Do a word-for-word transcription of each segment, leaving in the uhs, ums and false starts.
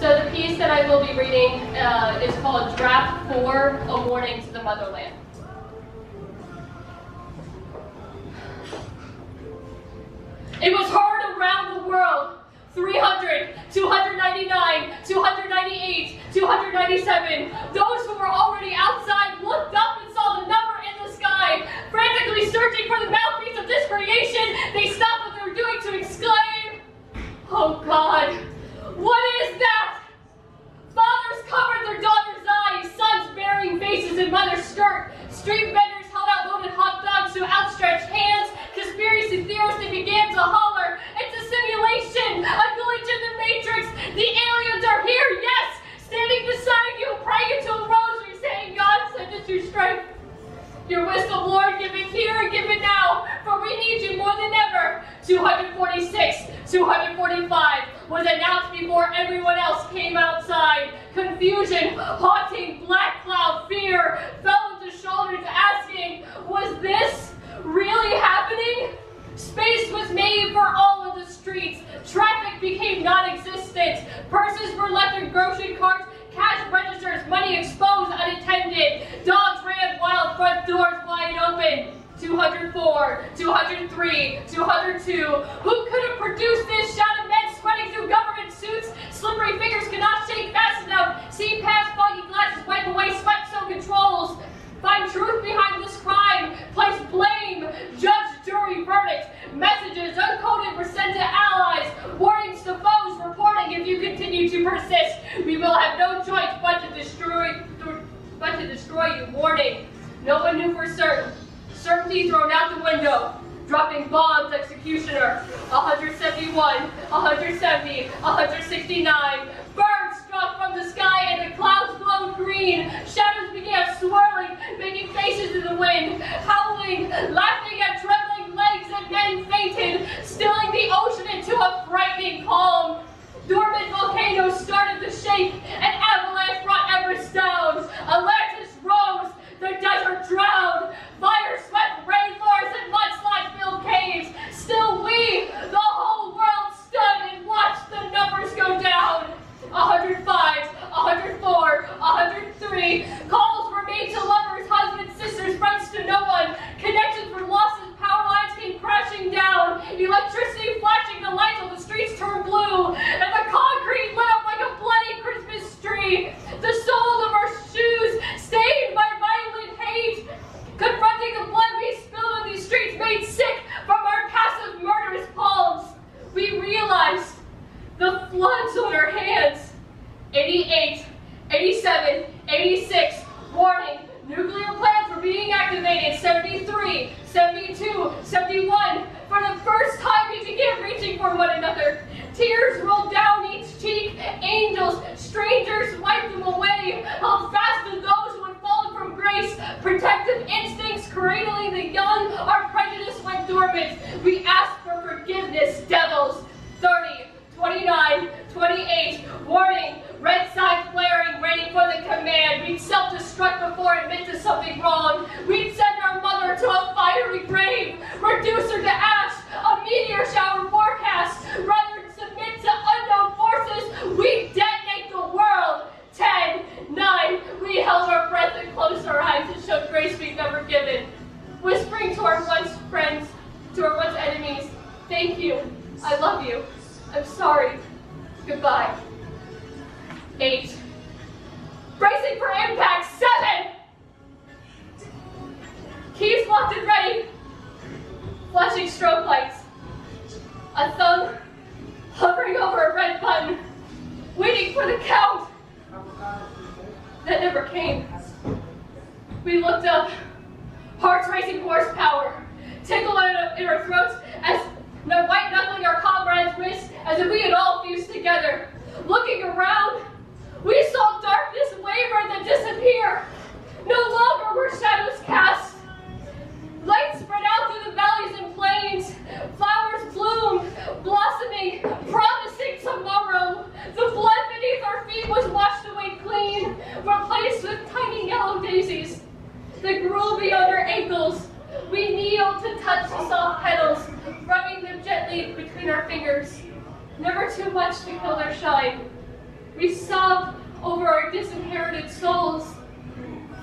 So the piece that I will be reading uh, is called Draft four, A Warning to the Motherland. It was heard around the world, three hundred, two ninety-nine, two ninety-eight, two ninety-seven. Those who were already outside looked up and saw the number in the sky. Frantically searching for the mouthpiece of this creation, they stopped what they were doing to exclaim, "Oh God, what is that?" Fathers covered their daughters' eyes, sons burying faces in mother's skirt. Street vendors held out loaded hot dogs to outstretched hands. Conspiracy theorists began to holler, "It's a simulation, a glitch in the matrix. The aliens are here, yes, standing beside you, praying to a rosary, saying, 'God, send us your strength. Your wisdom, Lord, give it here and give it now, for we need you more than ever.'" two forty-six, two forty-five was announced before everyone else came outside. Confusion, haunting, black cloud, fear fell into shoulders, asking, was this really happening? Space was made for all of the streets. Traffic became non-existent. Purses were left in grocery carts, cash registers, money exposed unattended. Dogs ran wild, front doors wide open. two oh four, two oh three, two oh two. Who could have produced this? Shouted men sweating through government suits. Slippery fingers could not shake fast enough. See past foggy glasses, wipe away sweat-soaked controls. Find truth behind this crime. Place blame. Judge, jury, verdict. Messages uncoded were sent to allies. Warnings to foes reporting, if you continue to persist, we will have no choice but to destroy, but to destroy you. Warning. No one knew for certain. Certainty thrown out the window. Dropping bombs, executioner. one seventy-one, one seventy, one sixty-nine. Birds struck from the sky and the clouds glowed green. Shadows began swirling, making faces in the wind. Howling, laughing at trembling legs, and men fainted, stilling the ocean into a frightening calm. Dormant volcanoes started to shake. An avalanche brought Everest down. Atlantis rose. The desert drowned. Fire swept rainforests and mudslide-filled caves. Still we, the whole world, stood and watched the numbers go down. one oh five, one oh four, one oh three. Calls were made to lovers, husbands, sisters, friends, to no one. Connections were lost as power lines came crashing down. Electricity flashing, the lights on the streets turned blue. And the concrete lit up like a bloody Christmas tree. The soles of our shoes stained by violent hate. Confronting the blood we spilled on these streets, made sick from our passive murderous palms, we realized the floods on our hands. eighty-eight, eighty-seven, eighty-six, warning, nuclear plants were being activated. seventy-three, seventy-two, seventy-one, for the first time we began reaching for one another. Tears rolled down each cheek. Angels, strangers wiped them away, held fast to those who had fallen from grace. Protective instincts cradling the young, our prejudice went dormant. We asked for forgiveness, devils. thirty, twenty-nine, twenty-eight, warning, red side flaring, ready for the command. We'd self-destruct before admit to something wrong. We'd send our mother to a fiery grave, reduce her to ash, a meteor shower forecast. Rather than submit to unknown forces, we'd detonate the world. ten, nine, we held our breath and closed our eyes to show grace we've never given. Whispering to our once friends, to our once enemies, thank you, I love you, I'm sorry, goodbye. Eight. Bracing for impact. Seven. Keys locked and ready. Flashing strobe lights. A thumb hovering over a red button, waiting for the count that never came. We looked up. Hearts racing, horsepower. Tickle in our throats as no white knuckling our comrade's wrists, as if we had all fused together. Looking around, we saw darkness waver and then disappear. No longer were shadows cast. Light spread out through the valleys and plains. Flowers bloomed, blossoming, promising tomorrow. The blood beneath our feet was washed away clean, replaced with tiny yellow daisies that grew beyond our ankles. We kneeled to touch the soft petals, rubbing them gently between our fingers. Never too much to kill their shine. We sobbed over our disinherited souls,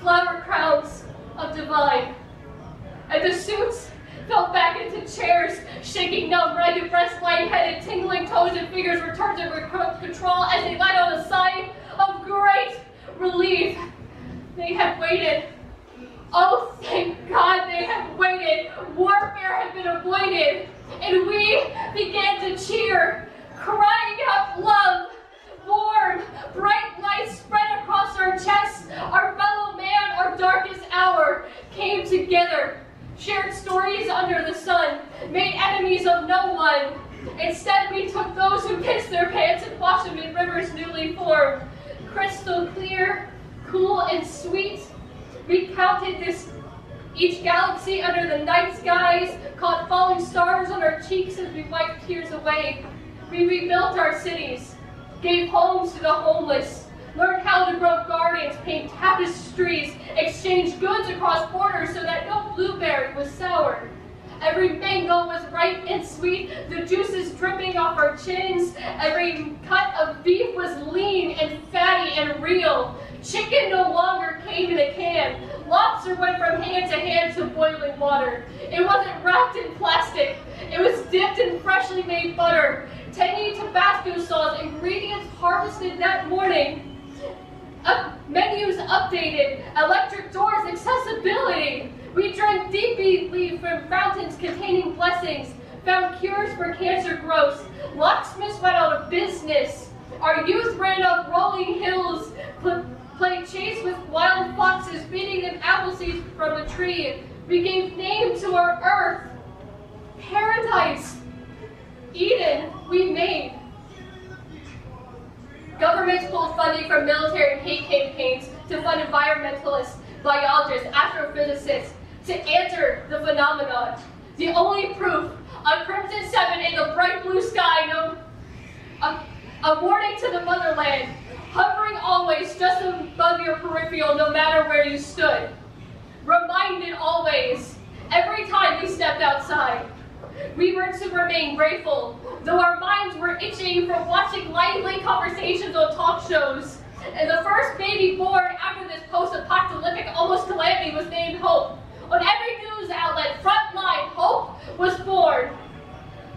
flower crowns of divine. And the suits fell back into chairs, shaking numb, ragged breasts, light-headed, tingling toes and fingers returned to control as they led on a sigh of great relief. They had waited. Oh, thank God they had waited. Warfare had been avoided. And we began to cheer, crying out love, warm, bright light spread across our chests. Our fellow man, our darkest hour, came together, shared stories under the sun, made enemies of no one. Instead, we took those who pissed their pants and washed them in rivers newly formed. Crystal clear, cool, and sweet, we counted this each galaxy under the night skies, caught falling stars on our cheeks as we wiped tears away. We rebuilt our cities, gave homes to the homeless, learned how to grow gardens, paint tapestries, exchanged goods across borders so that no blueberry was sour. Every mango was ripe and sweet, the juices dripping off our chins. Every cut of beef was lean and fatty and real. Chicken no longer came in a can. Lobster went from hand to hand to boiling water. It wasn't wrapped in plastic. It was dipped in freshly made butter. Tangy Tabasco sauce, ingredients harvested that morning. Up, menus updated, electric doors, accessibility. We drank deeply from fountains containing blessings, found cures for cancer growths. Locksmiths went out of business. Our youth ran up rolling hills, played chase with wild foxes, feeding them apple seeds from a tree. We gave name to our earth. Paradise, Eden, we made. Governments pulled funding from military and hate campaigns to fund environmentalists, biologists, astrophysicists to answer the phenomenon. The only proof, a crimson seven in the bright blue sky, no, a, a warning to the motherland, hovering always just above your peripheral no matter where you stood. Reminded always, every time we stepped outside. We were to remain grateful, though our minds were itching from watching lively conversations on talk shows. And the first baby born after this post-apocalyptic almost calamity was named Hope. On every news outlet, frontline, Hope was born.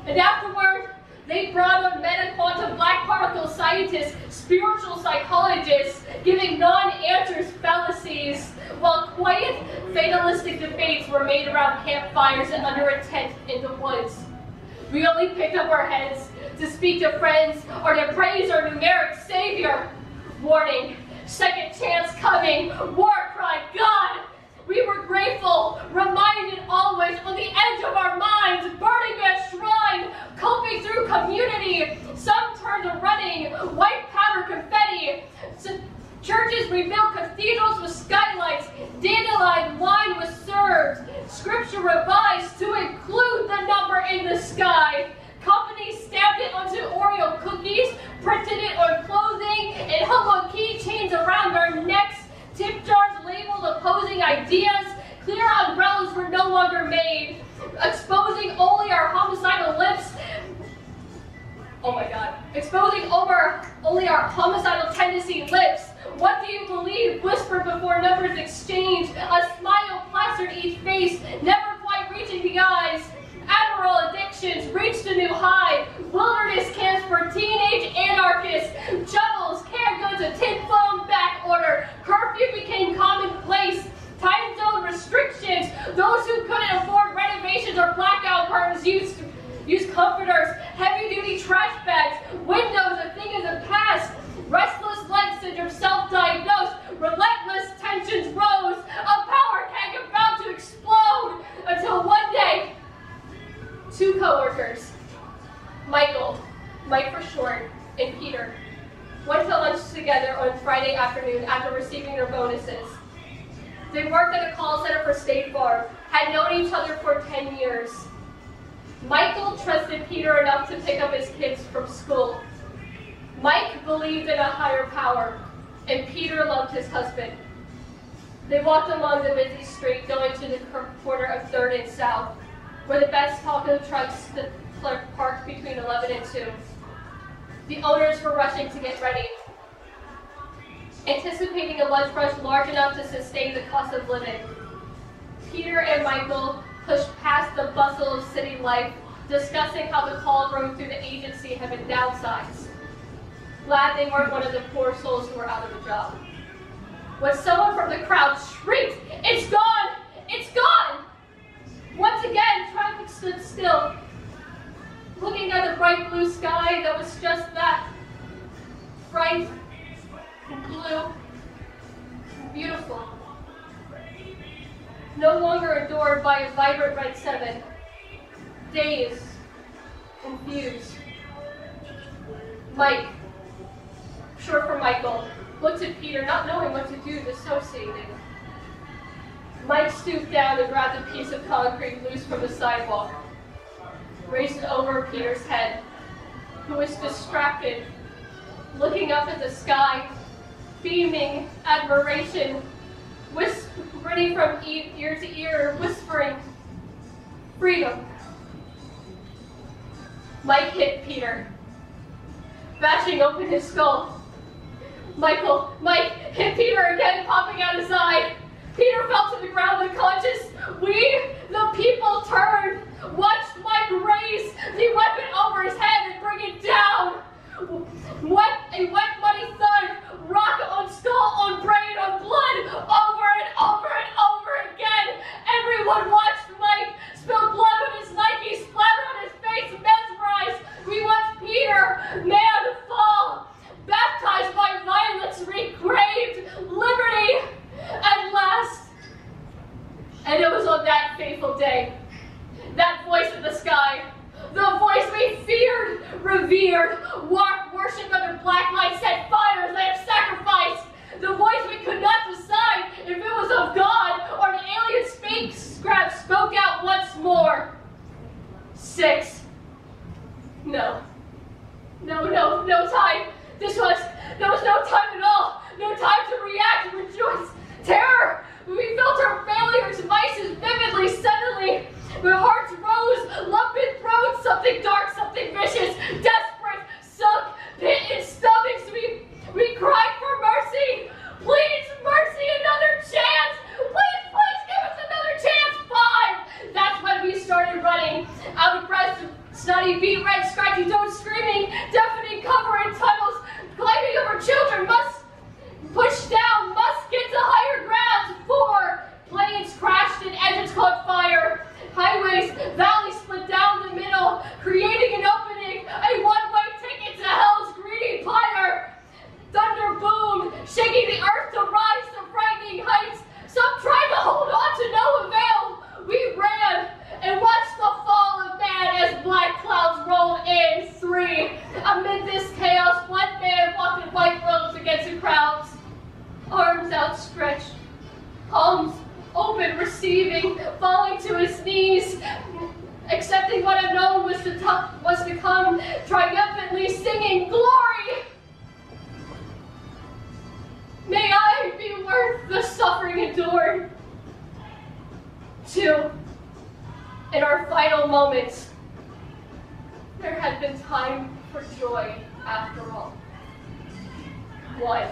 And afterward, they brought on meta-quantum black particle scientists, spiritual psychologists, giving non-answers fallacies, while quiet, fatalistic debates were made around campfires and under a tent in the woods. We only picked up our heads to speak to friends or to praise our numeric savior. Warning, second chance coming, war cry, God! We were grateful, reminded always, on the edge of our minds, burning at shrine, coping through community. Some turned to running, white powder confetti. Churches rebuilt cathedrals with skylights. Dandelion wine was served. Scripture revised to include the number in the sky. Companies stamped it onto Oreo cookies, printed it on clothing, and hung on keychains around our necks. Tip jars labeled opposing ideas, clear umbrellas were no longer made, exposing only our homicidal lips, oh my god, exposing over only our homicidal tendency lips. What do you believe? Whispered before numbers exchanged, a smile plastered each face, never quite reaching the eyes. Adderall addictions reached a new high. Wilderness camps for teenage anarchists. Shovels, canned goods, a tin foam back order. Curfew became commonplace. Time zone restrictions. Those who couldn't afford renovations or blackout curtains used, used comforters. Heavy-duty trash bags. Windows, a thing of the past. Restless leg syndrome, self-diagnosed. Relentless tensions rose. A power tank about to explode until one day, two co-workers, Michael, Mike for short, and Peter, went to lunch together on Friday afternoon after receiving their bonuses. They worked at a call center for State Farm, had known each other for ten years. Michael trusted Peter enough to pick up his kids from school. Mike believed in a higher power, and Peter loved his husband. They walked along the busy street going to the corner of third and South, where the best taco trucks parked between eleven and two. The owners were rushing to get ready, anticipating a lunch rush large enough to sustain the cost of living. Peter and Michael pushed past the bustle of city life, discussing how the call room through the agency had been downsized. Glad they weren't one of the poor souls who were out of a job. When someone from the crowd shrieked, "It's gone! It's gone!" Once again, traffic stood still, looking at the bright blue sky that was just that. Bright, blue, beautiful. No longer adored by a vibrant red seven. Dazed, confused. Mike, short for Michael, looked at Peter, not knowing what to do, dissociating. Mike stooped down and grabbed a piece of concrete loose from the sidewalk, raised it over Peter's head, who was distracted, looking up at the sky, beaming admiration, whisper, running from e ear to ear, whispering, "Freedom." Mike hit Peter, bashing open his skull. Michael, Mike, hit Peter again, popping out his eye. Peter fell to the ground unconscious. We, the people, turned, watched Mike raise the weapon over his head and bring it down. Wet, a wet, muddy thud, rock on skull, on brain, on blood, over and over and over again. Everyone watched Mike spill blood on his Nike, splatter on his face, mesmerized. We watched Peter, man, fall. Baptized by violence, recraved liberty at last. And it was on that fateful day, that voice in the sky, the voice we feared, revered, walked, worshipped under black light, set fire as lamb sacrifice, the voice we could not decide if it was of God or an alien speak scrap spoke out once more. Six. No. No, no, no time. This was, there was no time at all, no time to react, rejoice, terror. We felt our failures, vices, vividly, suddenly. Our hearts rose, lump in throats, something dark, something vicious, desperate, sunk, pit in stomachs. We, we cried for mercy. Please, mercy, another chance. Please, please give us another chance. Five. That's when we started running, out of breath, snotty, beat red, scratchy, don't screaming, deafening cover in tunnels, climbing over children, must push down, must get to higher grounds. Four, planes crashed and engines caught fire. Highways, valleys split down the middle, creating an opening, a one-way ticket to hell's greedy pyre. Thunder boomed, shaking the earth to rise to frightening heights. Some tried to hold on to no avail. We ran and watched the fall of man as black clouds rolled in. Three. Amid this chaos, one man walked in white robes against the crowds, arms outstretched, palms open, receiving, falling to his knees, accepting what unknown was to, was to come, triumphantly singing, "Glory! May I be worth the suffering endured." Two, in our final moments, there had been time for joy after all. One.